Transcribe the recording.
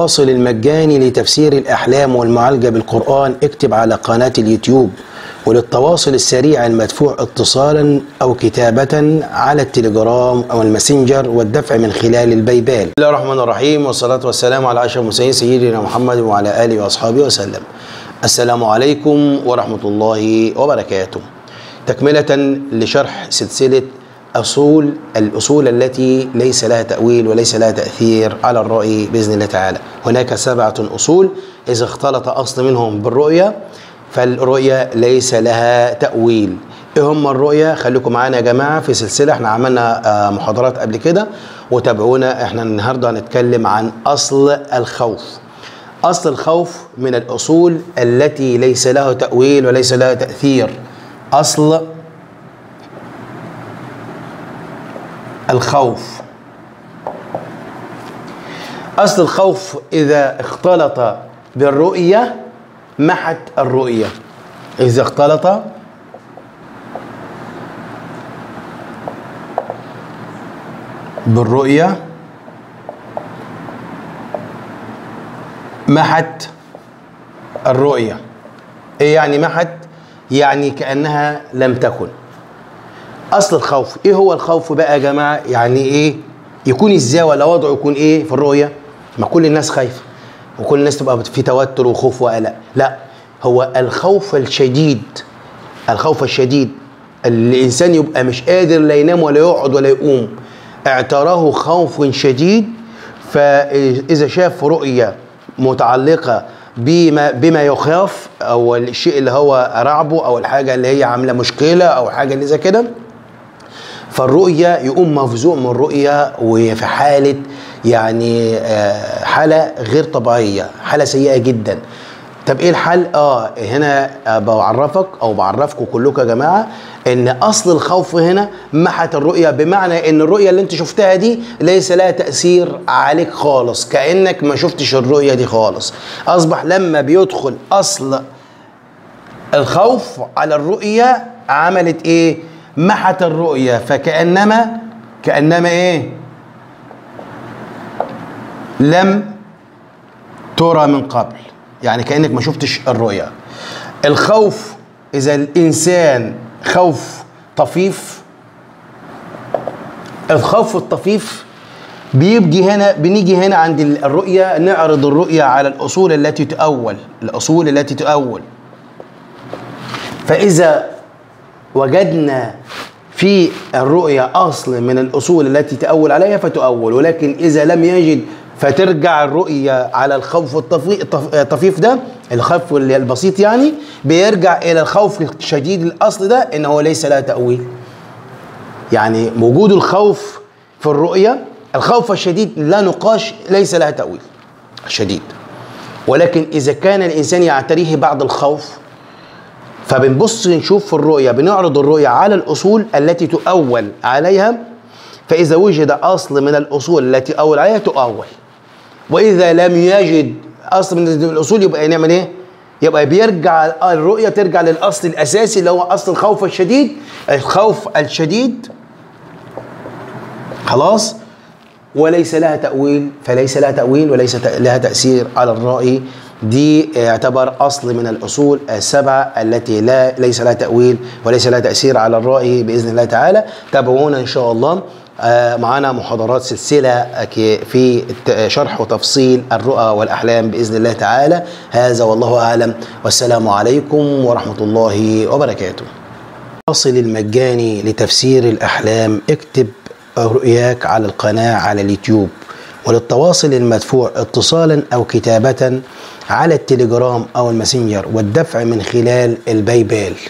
التواصل المجاني لتفسير الأحلام والمعالجة بالقرآن اكتب على قناة اليوتيوب، وللتواصل السريع المدفوع اتصالا أو كتابة على التيليجرام أو الماسنجر، والدفع من خلال البايبال. بسم الله الرحمن الرحيم، والصلاة والسلام على أشرف المرسلين سيدنا محمد وعلى آله وأصحابه وسلم. السلام عليكم ورحمة الله وبركاته. تكملة لشرح سلسلة الأصول التي ليس لها تأويل وليس لها تأثير على الرأي بإذن الله تعالى. هناك 7 أصول، إذا اختلط أصل منهم بالرؤية فالرؤية ليس لها تأويل. إيه هم الرؤية؟ خليكم معانا يا جماعة في سلسلة، احنا عملنا محاضرات قبل كده وتابعونا. احنا النهاردة هنتكلم عن أصل الخوف. أصل الخوف من الأصول التي ليس لها تأويل وليس لها تأثير. أصل الخوف. أصل الخوف إذا اختلط بالرؤية محت الرؤية. إذا اختلط بالرؤية محت الرؤية. إيه يعني محت؟ يعني كأنها لم تكن. أصل الخوف. إيه هو الخوف بقى يا جماعة؟ يعني إيه؟ يكون إزاي ولا وضعه يكون إيه في الرؤية؟ ما كل الناس خايفة وكل الناس تبقى في توتر وخوف وقلق. لا، هو الخوف الشديد. الخوف الشديد الإنسان يبقى مش قادر لا ينام ولا يقعد ولا يقوم، اعتراه خوف شديد. فإذا شاف رؤية متعلقة بما يخاف أو الشيء اللي هو رعبه أو الحاجة اللي هي عاملة مشكلة أو حاجة اللي زي كده، فالرؤية يقوم مفزوع من الرؤية وفي حالة يعني حالة غير طبيعية، حالة سيئة جدا. طب ايه الحل؟ هنا بعرفكم كلكم يا جماعة ان اصل الخوف هنا محت الرؤية، بمعنى ان الرؤية اللي انت شفتها دي ليس لها تأثير عليك خالص، كأنك ما شفتش الرؤية دي خالص. اصبح لما بيدخل اصل الخوف على الرؤية عملت ايه؟ محت الرؤية. فكأنما ايه؟ لم ترى من قبل، يعني كأنك ما شفتش الرؤية. الخوف إذا الإنسان خوف طفيف، الخوف الطفيف بنيجي هنا عند الرؤية، نعرض الرؤية على الأصول التي تؤول، الأصول التي تؤول. فإذا وجدنا في الرؤية أصل من الأصول التي تؤول عليها فتؤول، ولكن إذا لم يجد فترجع الرؤية على الخوف الطفيف ده، الخوف البسيط يعني، بيرجع إلى الخوف الشديد الأصل ده إنه ليس له تأويل. يعني وجود الخوف في الرؤية، الخوف الشديد لا نقاش، ليس له تأويل شديد. ولكن إذا كان الإنسان يعتريه بعض الخوف، فبنبص نشوف في الرؤية، بنعرض الرؤية على الأصول التي تؤول عليها، فإذا وجد أصل من الأصول التي أول عليها تؤول، وإذا لم يجد أصل من الأصول يبقى نعمل إيه؟ يبقى بيرجع الرؤية ترجع للأصل الأساسي اللي هو أصل الخوف الشديد. الخوف الشديد خلاص وليس لها تأويل، فليس لها تأويل وليس لها تأثير على الرأي. دي يعتبر أصل من الأصول 7 التي ليس لها تأويل وليس لها تأثير على الرأي بإذن الله تعالى. تابعونا إن شاء الله، معانا محاضرات سلسلة في شرح وتفصيل الرؤى والأحلام بإذن الله تعالى. هذا والله أعلم، والسلام عليكم ورحمة الله وبركاته. التواصل المجاني لتفسير الأحلام اكتب رؤياك على القناة على اليوتيوب، وللتواصل المدفوع اتصالا أو كتابة على التيليجرام أو الماسنجر، والدفع من خلال البايبال.